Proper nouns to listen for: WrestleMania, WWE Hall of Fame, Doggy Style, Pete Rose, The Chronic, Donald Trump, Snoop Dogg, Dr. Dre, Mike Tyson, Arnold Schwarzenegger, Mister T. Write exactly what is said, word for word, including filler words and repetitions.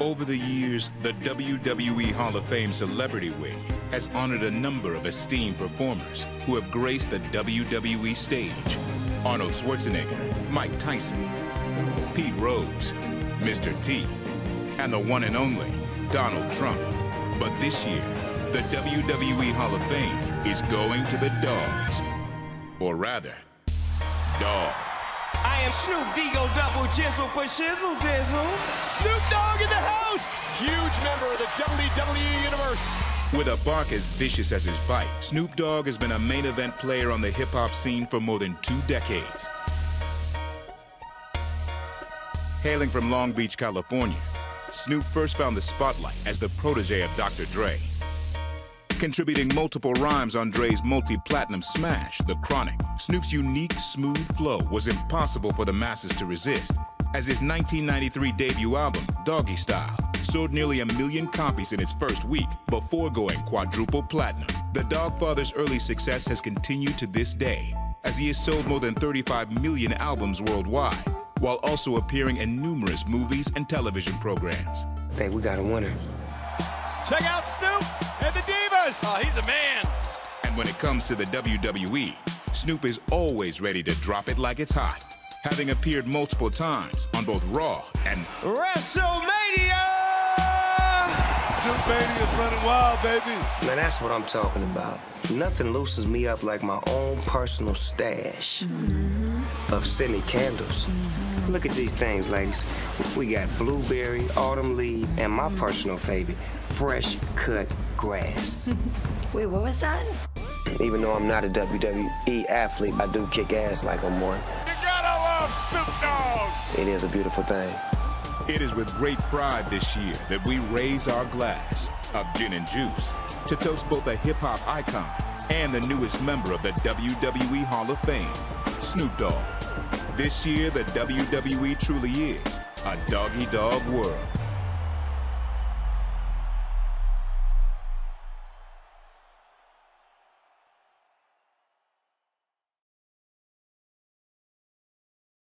Over the years, the W W E Hall of Fame Celebrity Wing has honored a number of esteemed performers who have graced the W W E stage. Arnold Schwarzenegger, Mike Tyson, Pete Rose, Mister T, and the one and only Donald Trump. But this year, the W W E Hall of Fame is going to the dogs, or rather, dog. I am Snoop Dogg, double chisel for shizzle dizzle. Snoop Dogg in the house! Huge member of the W W E Universe. With a bark as vicious as his bite, Snoop Dogg has been a main event player on the hip-hop scene for more than two decades. Hailing from Long Beach, California, Snoop first found the spotlight as the protege of Doctor Dre, contributing multiple rhymes on Dre's multi-platinum smash, The Chronic. Snoop's unique, smooth flow was impossible for the masses to resist, as his nineteen ninety-three debut album, Doggy Style, sold nearly a million copies in its first week before going quadruple platinum. The Dogfather's early success has continued to this day, as he has sold more than thirty-five million albums worldwide, while also appearing in numerous movies and television programs. I think we got a winner. Check out Snoop and the Divas! Oh, he's the man! And when it comes to the W W E, Snoop is always ready to drop it like it's hot, having appeared multiple times on both Raw and WrestleMania! Snoop Mania's running wild, baby! Man, that's what I'm talking about. Nothing loosens me up like my own personal stash mm-hmm. of scented candles. Mm-hmm. Look at these things, ladies. We got blueberry, autumn leaf, and my personal favorite, fresh cut grass. Wait, what was that? Even though I'm not a W W E athlete, I do kick ass like I'm one. You gotta love Snoop Dogg! It is a beautiful thing. It is with great pride this year that we raise our glass of gin and juice to toast both a hip-hop icon and the newest member of the W W E Hall of Fame, Snoop Dogg. This year, the W W E truly is a doggy dog world.